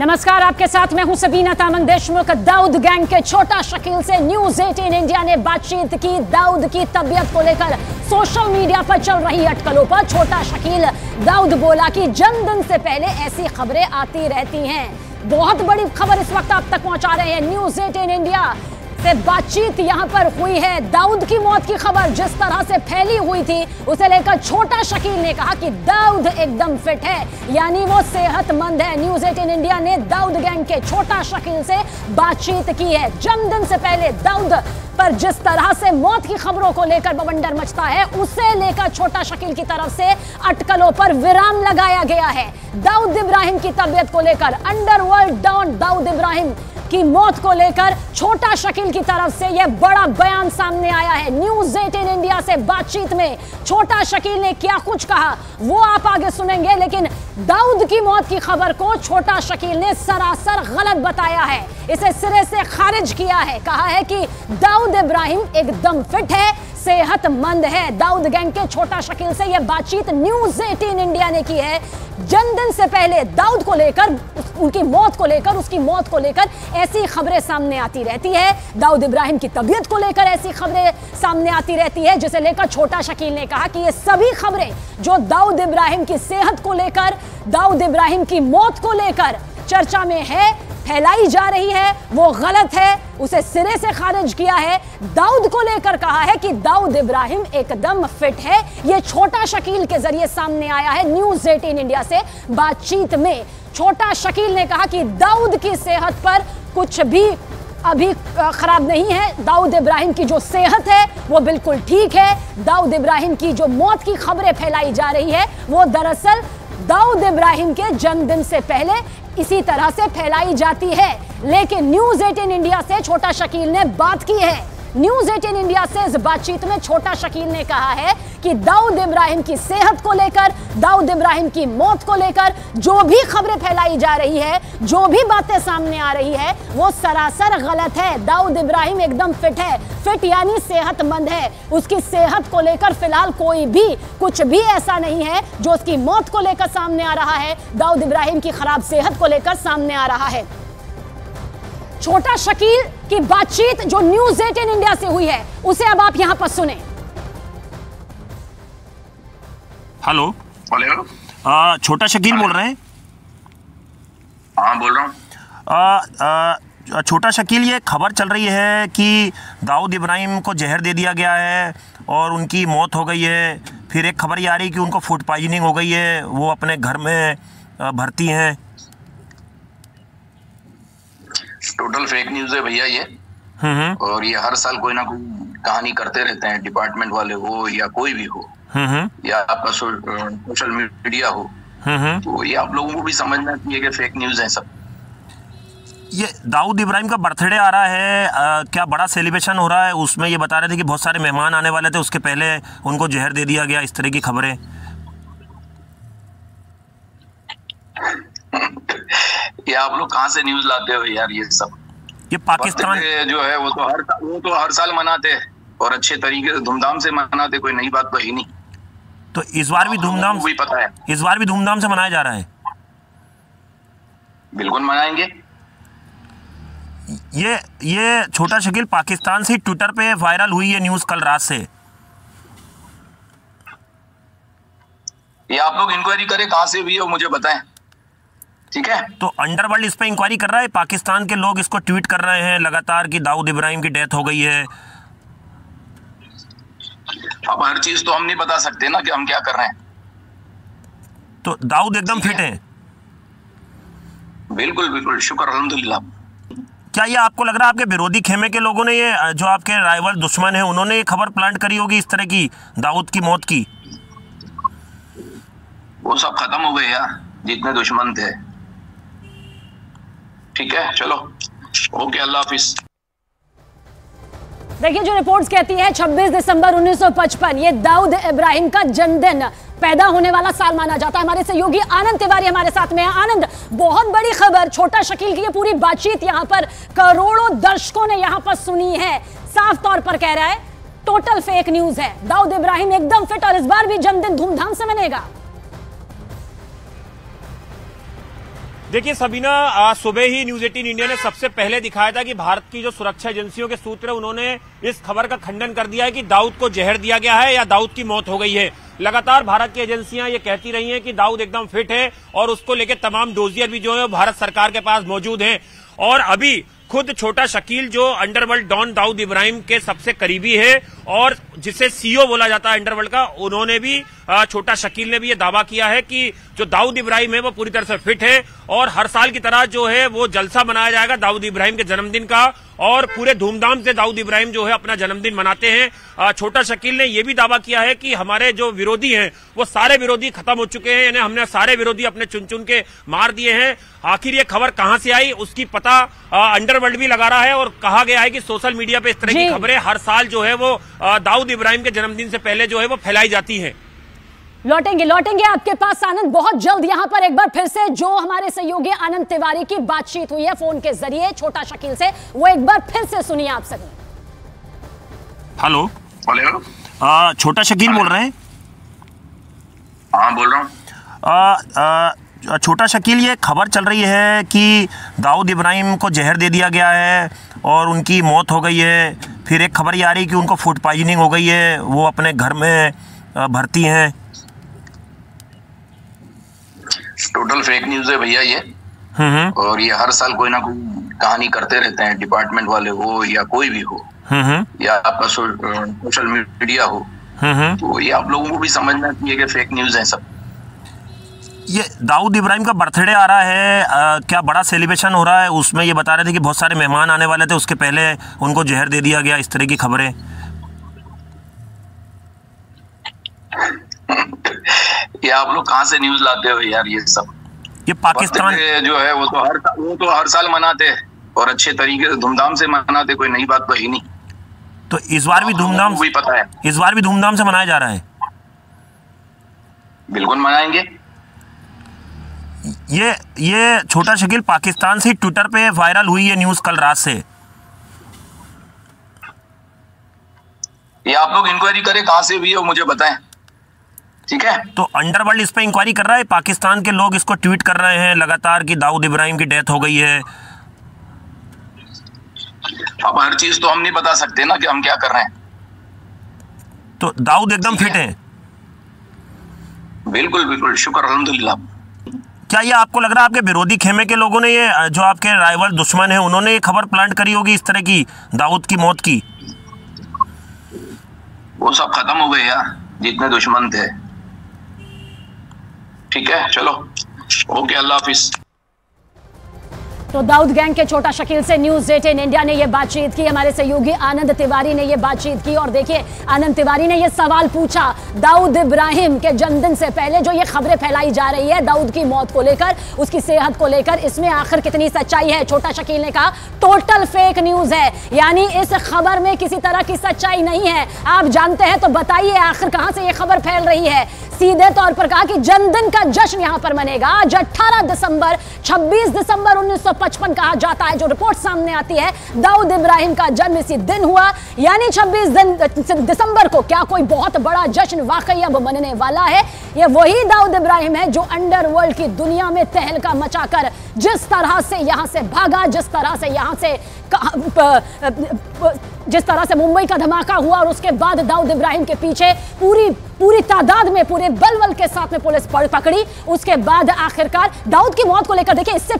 नमस्कार, आपके साथ मैं हूं सबीना ताम देशमुख। दाऊद गैंग के छोटा शकील से न्यूज़ 18 इंडिया ने बातचीत की। दाऊद की तबीयत को लेकर सोशल मीडिया पर चल रही अटकलों पर छोटा शकील दाऊद बोला कि जन्मदिन से पहले ऐसी खबरें आती रहती हैं। बहुत बड़ी खबर इस वक्त आप तक पहुंचा रहे हैं। न्यूज़ 18 इंडिया से बातचीत यहाँ पर हुई है। दाऊद की मौत की खबर जिस तरह से फैली हुई थी उसे लेकर छोटा शकील ने कहा कि दाऊद एकदम फिट है, यानी वो सेहतमंद है। न्यूज़ 18 इंडिया ने दाऊद गैंग के छोटा शकील से बातचीत की है। जन्मदिन से पहले दाऊद पर जिस तरह से मौत की खबरों को लेकर बवंडर मचता है, उसे लेकर छोटा शकील की तरफ से अटकलों पर विराम लगाया गया है। दाऊद इब्राहिम की तबीयत को लेकर अंडरवर्ल्ड डॉन दाऊद इब्राहिम की मौत को लेकर छोटा शकील की तरफ से यह बड़ा बयान सामने आया है। न्यूज़ 18 इंडिया से बातचीत में छोटा शकील ने क्या कुछ कहा वो आप आगे सुनेंगे, लेकिन दाऊद की मौत की खबर को छोटा शकील ने सरासर गलत बताया है, इसे सिरे से खारिज किया है। कहा है कि दाऊद इब्राहिम एकदम फिट है, सेहतमंद है। दाऊद गैंग के छोटा शकील से यह बातचीत न्यूज़ 18 इंडिया ने की है। जन्मदिन से पहले दाऊद को लेकर, उसकी मौत को लेकर ऐसी खबरें सामने आती रहती है। दाऊद इब्राहिम की तबीयत को लेकर ऐसी खबरें सामने आती रहती है, जिसे लेकर छोटा शकील ने कहा कि ये सभी खबरें जो दाऊद इब्राहिम की सेहत को लेकर, दाऊद इब्राहिम की मौत को लेकर चर्चा में है, फैलाई जा रही है, वो गलत है, उसे सिरे से खारिज किया है। दाऊद को लेकर कहा है कि दाऊद इब्राहिम एकदम फिट है। ये छोटा शकील के जरिए सामने आया है। न्यूज़ 18 इंडिया से बातचीत में छोटा शकील ने कहा कि दाऊद की सेहत पर कुछ भी अभी खराब नहीं है। दाऊद इब्राहिम की जो सेहत है वो बिल्कुल ठीक है। दाऊद इब्राहिम की जो मौत की खबरें फैलाई जा रही है वो दरअसल दाऊद इब्राहिम के जन्मदिन से पहले इसी तरह से फैलाई जाती है। लेकिन न्यूज़ 18 इंडिया से छोटा शकील ने बात की है। न्यूज़ 18 इंडिया से इस बातचीत में छोटा शकील ने कहा है कि दाऊद इब्राहिम की सेहत को लेकर, दाऊद इब्राहिम की मौत को लेकर जो भी खबरें फैलाई जा रही है, जो भी बातें सामने आ रही है, वो सरासर गलत है। दाऊद इब्राहिम एकदम फिट है, फिट यानी सेहतमंद है। उसकी सेहत को लेकर फिलहाल कोई भी कुछ भी ऐसा नहीं है जो उसकी मौत को लेकर सामने आ रहा है, दाऊद इब्राहिम की खराब सेहत को लेकर सामने आ रहा है। छोटा शकील की बातचीत जो न्यूज़ 18 इंडिया से हुई है उसे अब आप यहाँ पर सुने। हेलो, छोटा शकील बोल रहे हैं? हाँ, बोल रहा हूँ। छोटा शकील, ये खबर चल रही है कि दाऊद इब्राहिम को जहर दे दिया गया है और उनकी मौत हो गई है। फिर एक खबर ये आ रही कि उनको फूड पॉइजनिंग हो गई है, वो अपने घर में भर्ती हैं। टोटल फेक न्यूज है भैया ये, और ये हर साल कोई ना कोई कहानी करते रहते हैं, डिपार्टमेंट वाले हो या कोई भी हो या आपका सोशल मीडिया हो। तो ये आप लोगों को भी समझना चाहिए कि फेक न्यूज है सब। ये दाऊद इब्राहिम का बर्थडे आ रहा है, क्या बड़ा सेलिब्रेशन हो रहा है? उसमें ये बता रहे थे कि बहुत सारे मेहमान आने वाले थे, उसके पहले उनको जहर दे दिया गया, इस तरह की खबरें। ये आप लोग कहाँ से न्यूज लाते हो यार? ये सब ये पाकिस्तान जो है वो तो हर साल मनाते हैं और अच्छे तरीके से धूमधाम से मनाते, कोई नई बात तो ही नहीं। तो इस बार भी धूमधाम से, पता है इस बार भी धूमधाम से मनाया जा रहा है। बिल्कुल मनाएंगे। ये छोटा शकील पाकिस्तान से ट्विटर पे वायरल हुई है न्यूज कल रात से। ये आप लोग इंक्वायरी करें कहाँ से हुई है, मुझे बताएं, ठीक है? तो अंडरवर्ल्ड इस पे इंक्वायरी कर रहा है, पाकिस्तान के लोग इसको ट्वीट कर रहे हैं लगातार कि दाऊद इब्राहिम की डेथ हो गई है। अब हर चीज तो हम नहीं बता सकते ना कि हम क्या कर रहे हैं। तो दाऊद एकदम फिट है? बिल्कुल बिल्कुल, शुक्र अल्हम्दुलिल्लाह। क्या ये आपको लग रहा है आपके विरोधी खेमे के लोगों ने, ये जो आपके राइवल दुश्मन है, उन्होंने ये खबर प्लांट करी होगी इस तरह की दाऊद की मौत की? वो सब खत्म हो गए यार, जितने दुश्मन थे। ठीक है, चलो ओके, अल्लाह हाफिज। देखिए, जो रिपोर्ट्स कहती है 26 दिसंबर 1955 ये दाऊद इब्राहिम का जन्मदिन, पैदा होने वाला साल माना जाता है। हमारे सहयोगी आनंद तिवारी हमारे साथ में है। आनंद, बहुत बड़ी खबर छोटा शकील की, ये पूरी बातचीत यहाँ पर करोड़ों दर्शकों ने यहाँ पर सुनी है। साफ तौर पर कह रहा है टोटल फेक न्यूज है, दाऊद इब्राहिम एकदम फिट और इस बार भी जन्मदिन धूमधाम से मनेगा। देखिए सबीना, सुबह ही न्यूज 18 इंडिया ने सबसे पहले दिखाया था कि भारत की जो सुरक्षा एजेंसियों के सूत्र उन्होंने इस खबर का खंडन कर दिया है कि दाऊद को जहर दिया गया है या दाऊद की मौत हो गई है। लगातार भारत की एजेंसियां ये कहती रही हैं कि दाऊद एकदम फिट है और उसको लेकर तमाम डोजियर भी जो है भारत सरकार के पास मौजूद है। और अभी खुद छोटा शकील जो अंडरवर्ल्ड डॉन दाऊद इब्राहिम के सबसे करीबी है और जिसे सीईओ बोला जाता है अंडरवर्ल्ड का, उन्होंने भी छोटा शकील ने भी ये दावा किया है कि जो दाऊद इब्राहिम है वो पूरी तरह से फिट है और हर साल की तरह जो है वो जलसा मनाया जाएगा दाऊद इब्राहिम के जन्मदिन का और पूरे धूमधाम से दाऊद इब्राहिम जो है अपना जन्मदिन मनाते हैं। छोटा शकील ने यह भी दावा किया है कि हमारे जो विरोधी हैं वो सारे विरोधी खत्म हो चुके हैं, यानी हमने सारे विरोधी अपने चुन चुन के मार दिए हैं। आखिर ये खबर कहां से आई उसकी पता अंडरवर्ल्ड भी लगा रहा है और कहा गया है कि सोशल मीडिया पे इस तरह की खबरें हर साल जो है वो दाऊद इब्राहिम के जन्मदिन से पहले जो है वो फैलाई जाती है। लौटेंगे आपके पास आनंद बहुत जल्द। यहाँ पर एक बार फिर से जो हमारे सहयोगी आनंद तिवारी की बातचीत हुई है फोन के जरिए छोटा शकील से, वो एक बार फिर से सुनिए आप सभी। हेलो, छोटा शकील बोल रहे हैं? हाँ बोल रहा हूँ। छोटा शकील, ये खबर चल रही है कि दाऊद इब्राहिम को जहर दे दिया गया है और उनकी मौत हो गई है। फिर एक खबर ये आ रही है कि उनको फूड पॉइजनिंग हो गई है, वो अपने घर में भर्ती हैं। टोटल फेक न्यूज़ है भैया ये, और ये हर साल कोई ना कोई कहानी करते रहते हैं, डिपार्टमेंट वाले हो या कोई भी हो या आपका सोशल मीडिया हो। तो ये आप लोगों को भी समझना चाहिए कि फेक न्यूज़ है सब। ये दाऊद इब्राहिम का बर्थडे आ रहा है, क्या बड़ा सेलिब्रेशन हो रहा है? उसमें ये बता रहे थे कि बहुत सारे मेहमान आने वाले थे, उसके पहले उनको जहर दे दिया गया, इस तरह की खबरें। ये आप लोग कहाँ से न्यूज़ लाते हो यार ये सब? ये पाकिस्तान जो है वो तो हर साल मनाते हैं और अच्छे तरीके से धूमधाम से मनाते, कोई नई बात तो ही नहीं। तो इस बार भी धूमधाम से मनाया जा रहा है? बिल्कुल मनाएंगे। ये छोटा शकील, पाकिस्तान से ट्विटर पे वायरल हुई है न्यूज़ कल रात से। ये आप लोग इंक्वायरी करें कहाँ से भी हो, मुझे बताएं, ठीक है? तो अंडरवर्ल्ड इस पे इंक्वायरी कर रहा है, पाकिस्तान के लोग इसको ट्वीट कर रहे हैं लगातार कि दाऊद इब्राहिम की डेथ हो गई है। अब हर चीज तो हम नहीं बता सकते ना कि हम क्या कर रहे हैं। तो दाऊद एकदम फिट है? बिल्कुल बिल्कुल, शुक्र अल्हम्दुलिल्लाह। क्या ये आपको लग रहा है आपके विरोधी खेमे के लोगों ने, ये जो आपके राइवल दुश्मन है, उन्होंने ये खबर प्लांट करी होगी इस तरह की दाऊद की मौत की? वो सब खत्म हो गए यार जितने दुश्मन थे। ठीक है, चलो ओके, अल्लाह हाफिज। तो दाऊद गैंग के छोटा शकील से न्यूज़18 इंडिया ने यह बातचीत की, हमारे सहयोगी आनंद तिवारी ने यह बातचीत की। और देखिए आनंद तिवारी ने यह सवाल पूछा, दाऊद इब्राहिम के जन्मदिन से पहले जो ये खबरें फैलाई जा रही है दाऊद की मौत को लेकर, उसकी सेहत को लेकर, इसमें आखिर कितनी सच्चाई है? छोटा शकील ने कहा टोटल फेक न्यूज है, यानी इस खबर में किसी तरह की सच्चाई नहीं है। आप जानते हैं तो बताइए आखिर कहाँ से ये खबर फैल रही है। सीधे तौर पर कहा कि जन्मदिन का जश्न यहाँ पर मनेगा। आज 18 दिसंबर, 26 दिसंबर 1955 कहा जाता है, जो रिपोर्ट सामने आती है दाऊद इब्राहिम का जन्म इसी दिन हुआ, यानी 26 दिसंबर को। क्या कोई बहुत बड़ा जश्न वाकई अब मनने वाला है? ये वही दाऊद इब्राहिम है जो अंडरवर्ल्ड की दुनिया में तहलका मचाकर जिस तरह से यहाँ से भागा, जिस तरह से मुंबई का धमाका हुआ, और उसके बाद दाऊद इब्राहिम के पीछे पूरी तादाद में, पूरे बलबल के साथ में पुलिस पकड़ी। उसके बाद आखिरकार दाऊद की मौत को लेकर देखिए इससे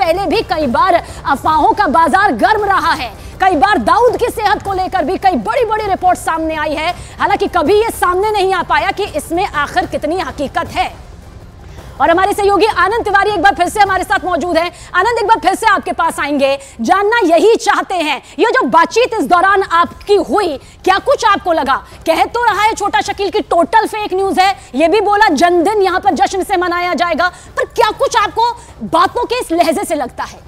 पहले भी कई बार अफवाहों का बाजार गर्म रहा है, कई बार दाऊद की सेहत को लेकर भी कई बड़ी रिपोर्ट सामने आई है। हालांकि कभी ये सामने नहीं आ पाया कि इसमें आखिर कितनी हकीकत है। और हमारे सहयोगी आनंद तिवारी एक बार फिर से हमारे साथ मौजूद हैं। आनंद, एक बार फिर से आपके पास आएंगे, जानना यही चाहते हैं ये जो बातचीत इस दौरान आपकी हुई, क्या कुछ आपको लगा? कह तो रहा है छोटा शकील की टोटल फेक न्यूज है, ये भी बोला जन्मदिन यहाँ पर जश्न से मनाया जाएगा, पर क्या कुछ आपको बातों के इस लहजे से लगता है?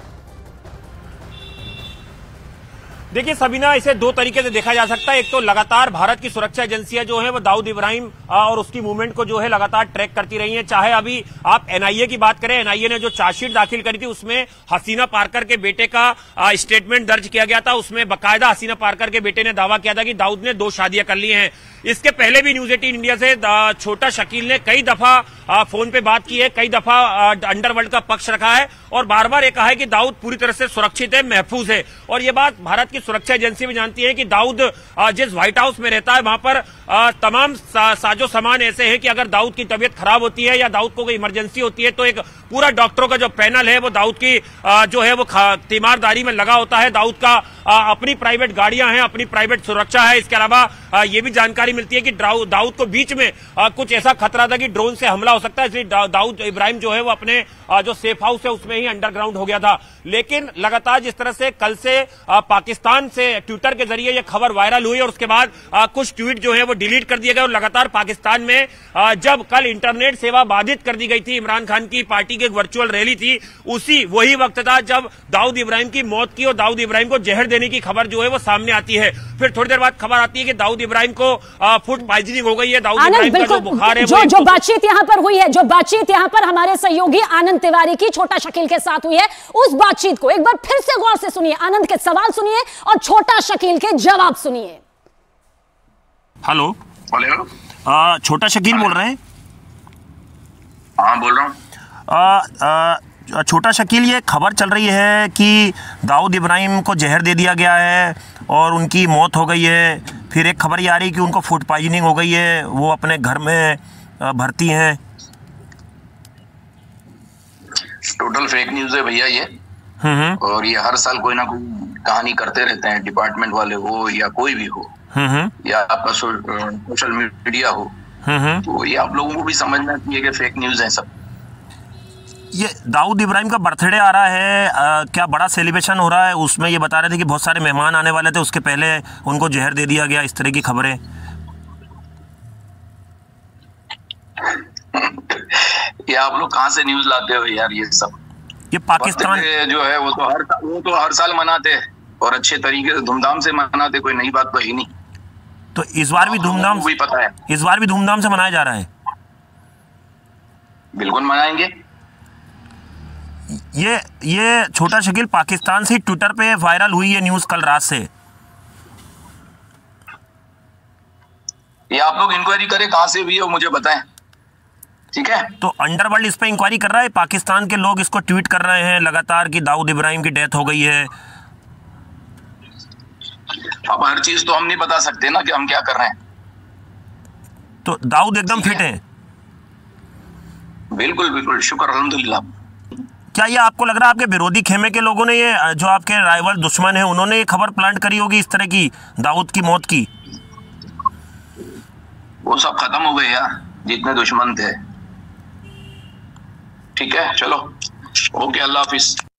देखिए सबीना, इसे दो तरीके से देखा जा सकता है। एक तो लगातार भारत की सुरक्षा एजेंसियां जो है वो दाऊद इब्राहिम और उसकी मूवमेंट को जो है लगातार ट्रैक करती रही हैं। चाहे अभी आप एनआईए की बात करें, एनआईए ने जो चार्जशीट दाखिल करी थी उसमें हसीना पार्कर के बेटे का स्टेटमेंट दर्ज किया गया था, उसमें बाकायदा हसीना पार्कर के बेटे ने दावा किया था कि दाऊद ने 2 शादियां कर ली हैं। इसके पहले भी न्यूज 18 इंडिया से छोटा शकील ने कई दफा फोन पे बात की है, कई दफा अंडरवर्ल्ड का पक्ष रखा है और बार बार ये कहा है कि दाऊद पूरी तरह से सुरक्षित है, महफूज है। और ये बात भारत की सुरक्षा एजेंसी भी जानती है कि दाऊद जिस व्हाइट हाउस में रहता है वहां पर तमाम साजो सामान ऐसे है कि अगर दाऊद की तबीयत खराब होती है या दाऊद को कोई इमरजेंसी होती है तो एक पूरा डॉक्टरों का जो पैनल है वो दाऊद की जो है वो तीमारदारी में लगा होता है। दाऊद का अपनी प्राइवेट गाड़ियां हैं, अपनी प्राइवेट सुरक्षा है। इसके अलावा ये भी जानकारी मिलती है कि दाऊद को बीच में कुछ ऐसा खतरा था कि ड्रोन से हमला हो सकता है, इसलिए दाऊद इब्राहिम जो है वो अपने जो सेफ हाउस है उसमें ही अंडरग्राउंड हो गया था। लेकिन लगातार जिस तरह से कल से पाकिस्तान से ट्विटर के जरिए यह खबर वायरल हुई और उसके बाद कुछ ट्वीट जो है वो डिलीट कर दिए गए और लगातार पाकिस्तान में जब कल इंटरनेट सेवा बाधित कर दी गई थी, इमरान खान की पार्टी की एक वर्चुअल रैली थी, उसी वही वक्त था जब दाऊद इब्राहिम की मौत की और दाऊद इब्राहिम को जहर देने की खबर जो है वो सामने आती है। फिर थोड़ी देर बाद खबर आती है कि दाऊद इब्राहिम को फूड पॉइजनिंग हो गई है। दाऊद इब्राहिम का जो बुखार है जो बातचीत यहां पर हुई है, जो बातचीत यहां पर हमारे सहयोगी आनंद तिवारी की छोटा शकील के साथ हुई है, उस बातचीत को एक बार फिर से गौर से सुनिए। आनंद के सवाल सुनिए और छोटा शकील के जवाब सुनिए। हेलो, छोटा शकील बोल रहे हैं? हाँ, बोल रहा हूँ। छोटा शकील, ये खबर चल रही है कि दाऊद इब्राहिम को जहर दे दिया गया है और उनकी मौत हो गई है। फिर एक खबर ये आ रही कि उनको फूड पॉइजनिंग हो गई है, वो अपने घर में भर्ती हैं। टोटल फेक न्यूज़ है भैया ये, और ये हर साल कोई ना कोई कहानी करते रहते हैं, डिपार्टमेंट वाले हो या कोई भी हो या आपका सोशल मीडिया हो। तो ये आप लोगों को भी समझना चाहिए कि फेक न्यूज़ है सब। ये दाऊद इब्राहिम का बर्थडे आ रहा है, क्या बड़ा सेलिब्रेशन हो रहा है? उसमें ये बता रहे थे कि बहुत सारे मेहमान आने वाले थे, उसके पहले उनको जहर दे दिया गया, इस तरह की खबरें। ये आप लोग कहाँ से न्यूज़ लाते हो यार ये सब? ये पाकिस्तान जो है वो तो हर साल मनाते हैं और अच्छे तरीके से धूमधाम से मनाते, कोई नई बात तो ही नहीं। तो इस बार भी धूमधाम, पता है इस बार भी धूमधाम से मनाया जा रहा है? बिल्कुल मनाएंगे। ये छोटा शकील, पाकिस्तान से ट्विटर पे वायरल हुई है न्यूज कल रात से। ये आप लोग इंक्वायरी करें कहाँ से भी हो, मुझे बताएं, ठीक है? तो अंडरवर्ल्ड इस पे इंक्वायरी कर रहा है, पाकिस्तान के लोग इसको ट्वीट कर रहे हैं लगातार कि दाऊद इब्राहिम की डेथ हो गई है। अब हर चीज तो हम नहीं बता सकते ना कि हम क्या कर रहे हैं। तो दाऊद एकदम फिट है? बिल्कुल बिल्कुल, शुक्र अल्हम्दुलिल्लाह। क्या ये आपको लग रहा है आपके विरोधी खेमे के लोगों ने, ये जो आपके राइवल दुश्मन हैं, उन्होंने ये खबर प्लांट करी होगी इस तरह की दाऊद की मौत की? वो सब खत्म हो गए यार, जितने दुश्मन थे। ठीक है, चलो ओके, अल्लाह हाफिज।